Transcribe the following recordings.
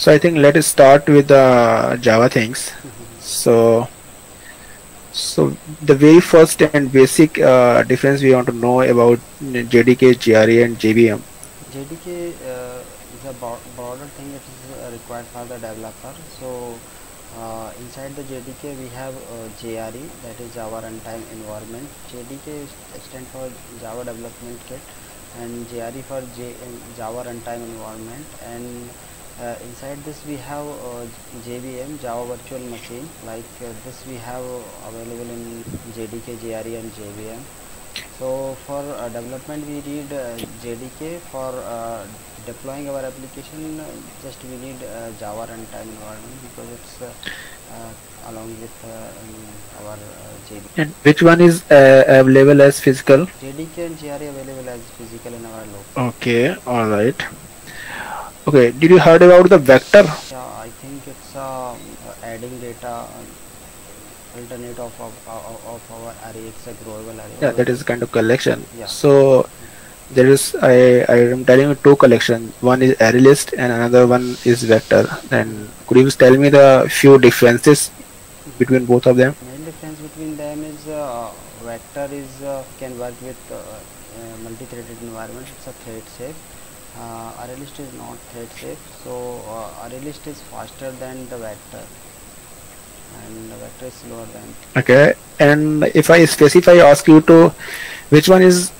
So I think let us start with the Java things. So the very first and basic difference we want to know about JDK, JRE, and JVM. JDK is a broader thing that is required for the developer. So inside the JDK we have JRE, that is Java Runtime Environment. JDK stands for Java Development Kit, and JRE for Java Runtime Environment. And inside this we have JVM, Java Virtual Machine. Like this we have available in JDK, JRE and JVM. So for development we need JDK. For deploying our application, just we need Java runtime environment because it's along with our JDK. And which one is available as physical? JDK and JRE available as physical in our local. Okay, all right. Okay, did you heard about the Vector? Yeah, I think it's adding data, alternate of our array. It's a growable array. Yeah, that is kind of collection. Yeah. So there is, I am telling you two collections. One is ArrayList and another one is Vector. And could you tell me the few differences between both of them? Main difference between them is Vector is can work with multi-threaded environment. It's a thread safe. ArrayList is not thread safe, so ArrayList is faster than the Vector, and the Vector is slower than. Okay, and if I specify, ask you to which one is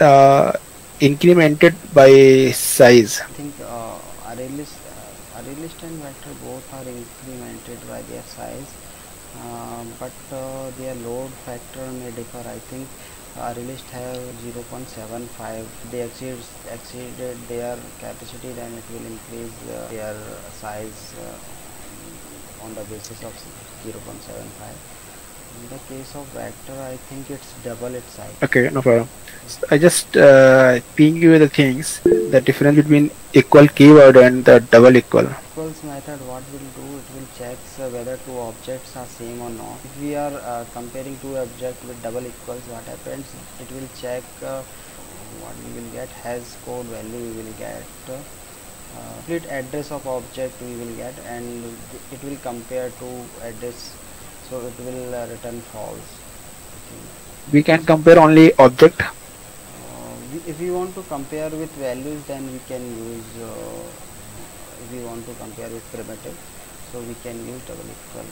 incremented by size? I think ArrayList and Vector both are incremented by their size, but their load factor may differ. I think ArrayList have 0.75. they exceeded their capacity, then it will increase their size on the basis of 0.75. in the case of Vector, I think it's double its size. Okay, no problem. So I just ping you the things, the difference between equal keyword and the double equal. Equals method, what will do, it will check whether two objects are same or not. If we are comparing two objects with double equals, what happens, it will check what we will get, has code value we will get, split address of object we will get, and it will compare to address, so it will return false. Okay. We can compare only object. If we want to compare with values, then we can use, if we want to compare with primitive, so we can use double equal.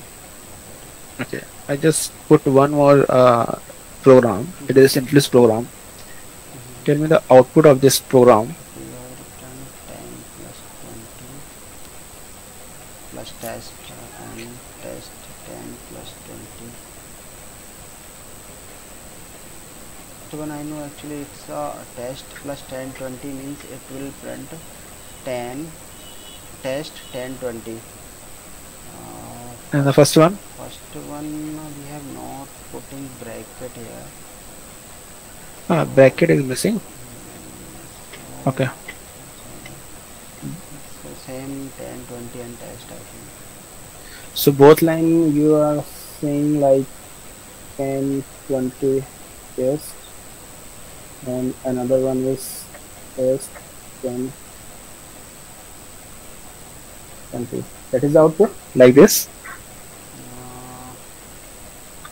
Okay, I just put one more program. It is a simplest program. Tell me the output of this program. Plus test and test 10 plus 20. First one I know actually, it's test plus 10 20 means it will print 10 test 10 20. And the first one? First one we have not putting bracket here. Bracket is missing. Okay. So same 10 20 and test, I think. So both line you are saying like 10 20 test, and another one is test 10 20. That is the output like this.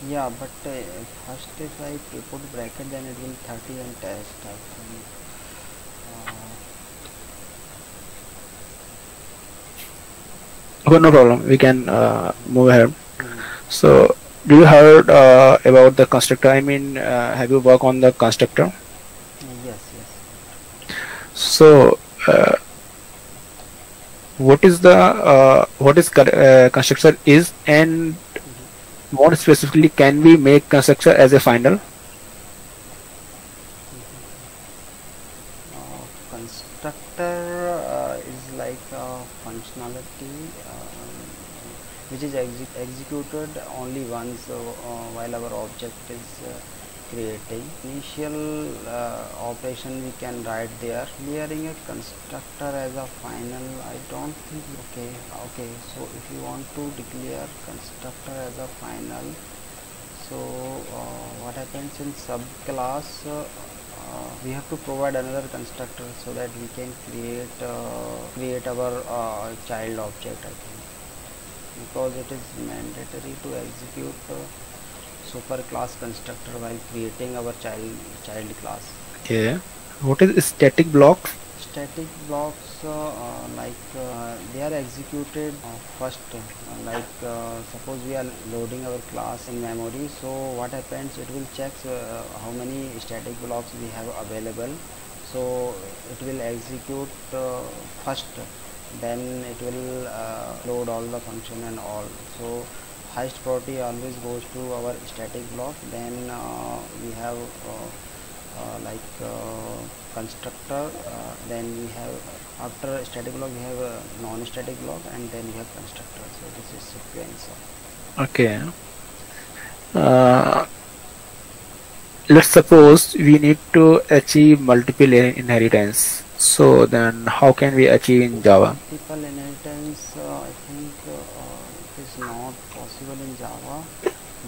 Yeah, but first if I put bracket, then it will 30 and test, I think. Oh, no problem, we can move ahead. So do you heard about the constructor? I mean, have you worked on the constructor? Yes. So what is the constructor is, and more specifically, can we make constructor as a final? Constructor is like a functionality which is executed only once while our object is creating. Initial operation we can write there. Clearing a constructor as a final, I don't think. Okay, so if you want to declare constructor as a final, so what happens in subclass, we have to provide another constructor so that we can create our child object, I think, because it is mandatory to execute super class constructor while creating our child class. Okay, what is static blocks? Static blocks they are executed first. Suppose we are loading our class in memory, so what happens, it will check how many static blocks we have available, so it will execute first, then it will load all the function and all. So highest priority always goes to our static block. Then we have constructor, then we have, after static block we have a non-static block, and then we have constructor. So this is sequence. Okay, let's suppose we need to achieve multiple inheritance. So then how can we achieve in Java? Multiple inheritance, I think it is not possible in Java,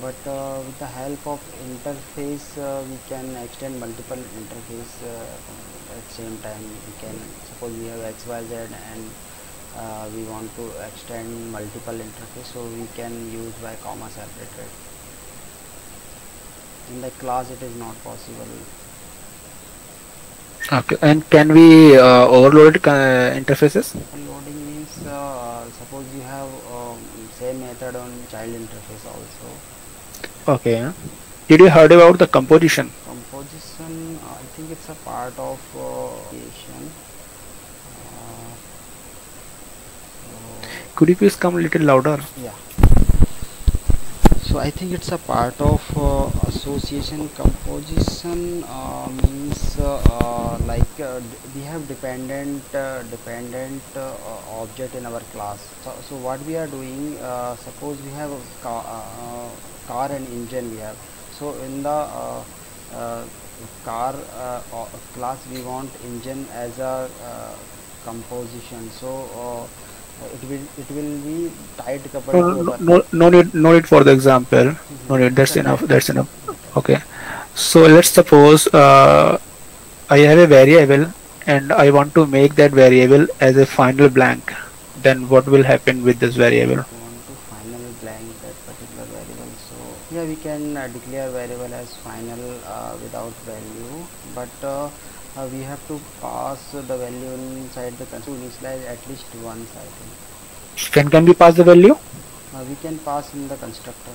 but with the help of interface we can extend multiple interface at same time. We can, suppose we have XYZ and we want to extend multiple interface, so we can use by comma separated. In the class it is not possible. Okay, and can we overload interfaces? Overloading means suppose you have same method on child interface also. Okay, did you heard about the composition? Composition, I think it's a part of creation. Could you please come a little louder? Yeah. So I think it's a part of association. Composition means we have dependent object in our class. So what we are doing, suppose we have a car and engine we have. So in the car class we want engine as a composition. So it will be tight coupled. No need for the example. No need. That's enough. Okay, so let's suppose I have a variable and I want to make that variable as a final blank. Then what will happen with this variable? I want to final blank that particular variable. So yeah, we can declare variable as final without value, but we have to pass the value inside the constructor to initialize at least once, I think. Can we pass the value? We can pass in the constructor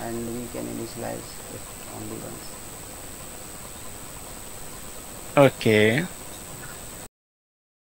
and we can initialize it only once. Okay.